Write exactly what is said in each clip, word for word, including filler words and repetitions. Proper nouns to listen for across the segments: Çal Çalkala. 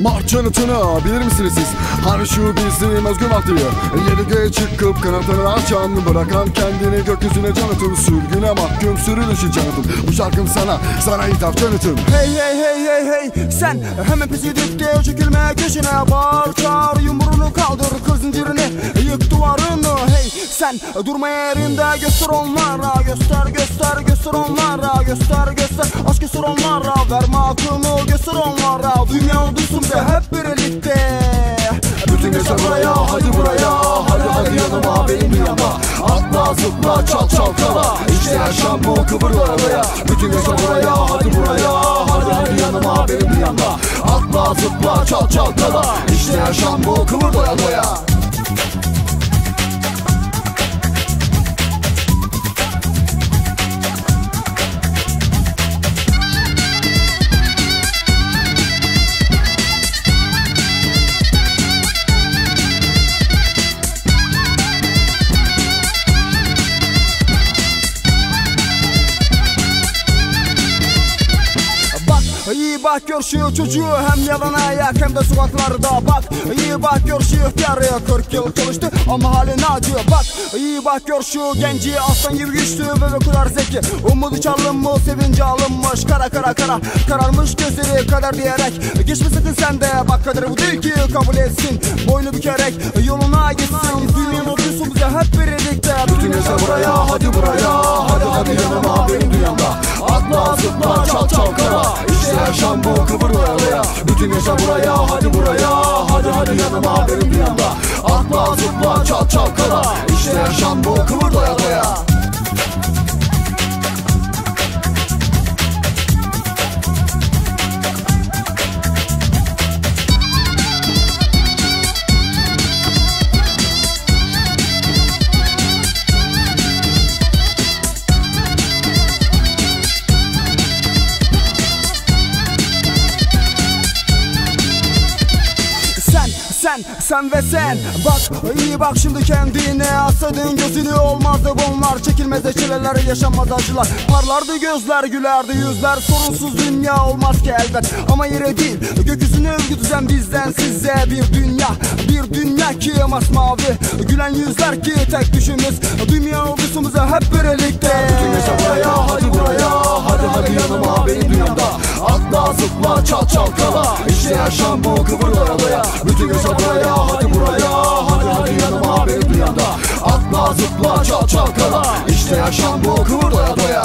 Marçanıtını bilir misiniz siz? Hani şu bizim özgür vaktiyi, yeni göğe çıkıp kanatını açan, bırakan kendini gökyüzüne canıtım, sürgüne mahkum sürülüşü canıtım. Bu şarkım sana, sana hitap canıtım. Hey hey hey hey hey, sen hemen pis edip gel çekilme köşene, bağır çağır, yumruğunu kaldır, kır zincirini, yık duvarını. Hey sen durma yerinde, göster onlara, göster göster göster onlara, göster göster aşk göster onlara, verme aklını göster onlara. Dünya duysun be hep birlikte, bütün gece buraya, hadi buraya, hadi hadi yanıma, benimle yana, atla zıpla çal çalkala, işte yaşam bu, kıvırla araya. Bütün gece buraya, hadi buraya, hadi hadi yanıma, benimle yana, atla zıpla çal çalkala, işte yaşam bu, kıvır doya doya. İyi bak gör şu çocuğu, hem yalan ayak hem de sokaklarda. Bak iyi bak gör şu ihtiyarı, kırk yıl çalıştı ama haline acıyor. Bak iyi bak gör şu genci, aslan gibi güçlü ve o kadar zeki. Umudu çalınmış, sevinci alınmış, kara kara kara kararmış gözleri, kader diyerek geçme sakın sen de. Bak kaderi bu değil ki, kabul etsin boynu bükerek, yoluna gitsin. Dünyanın duysun bize hep birlikte, bütün gece buraya, hadi buraya, hadi hadi yanıma, benim dünyamda, atla zıpla çal çalkala, yaşam bu, kıvır doya. Bütün yaşa buraya, hadi buraya, hadi hadi yanıma, benim dünyamda, atla zıpla çal çalkala, İşte yaşam bu, kıvır doya doya. Sen, sen ve sen, bak iyi bak şimdi kendine, asladın gözünü, olmazdı bunlar, çekilmezdi çileler, yaşanmaz acılar. Parlardı gözler, gülerdi yüzler, sorunsuz dünya olmaz ki elbet. Ama yere değil gökyüzüne övgü düzen, bizden size bir dünya, bir dünya ki masmavi, gülen yüzler ki tek düşümüz, dünya olgusumuza hep birlikte. Bütün yaşa buraya, hadi buraya, hadi hadi yanıma, benim dünyamda, atla zıpla çal çalkala, İşte yaşam bu, kıvır doya doya. Bütün yaşa buraya, hadi buraya, hadi hadi yanıma, benim dünyamda, atla zıpla çal çalkala, İşte yaşam bu, kıvır doya doya.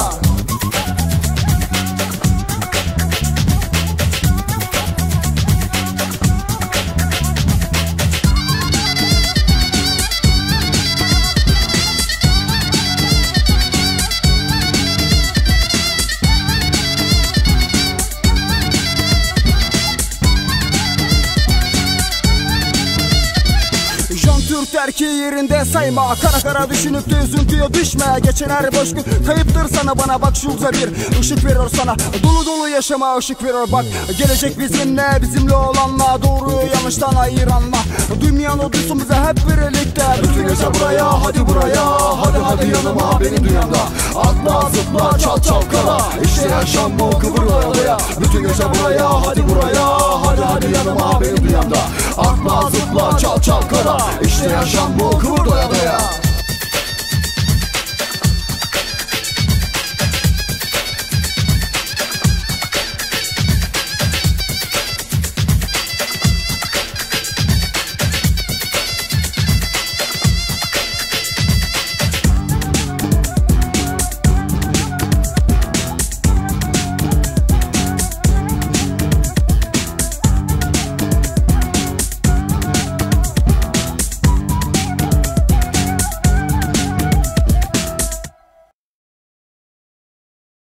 Türkler ki yerinde sayma, kara kara düşünüp de üzüntüye düşme. Geçen her boş gün kayıptır sana, bana bak şurada bir ışık veriyor sana, dolu dolu yaşama ışık veriyor. Bak gelecek bizimle, bizimle olanla, doğruyu yanlıştan ayıranla. Dünyanın odusun bize hep birlikte, bütün yaşa buraya, hadi buraya, hadi hadi yanıma, benim dünyamda, atla zıpla çal çalkala, İşte yaşam bu, kıvırla yalaya. Bütün yaşa buraya, hadi buraya, hadi hadi yanıma, benim dünyamda, atla zıpla çal çalkala, İşte yaşam bu, kıvır doya doya.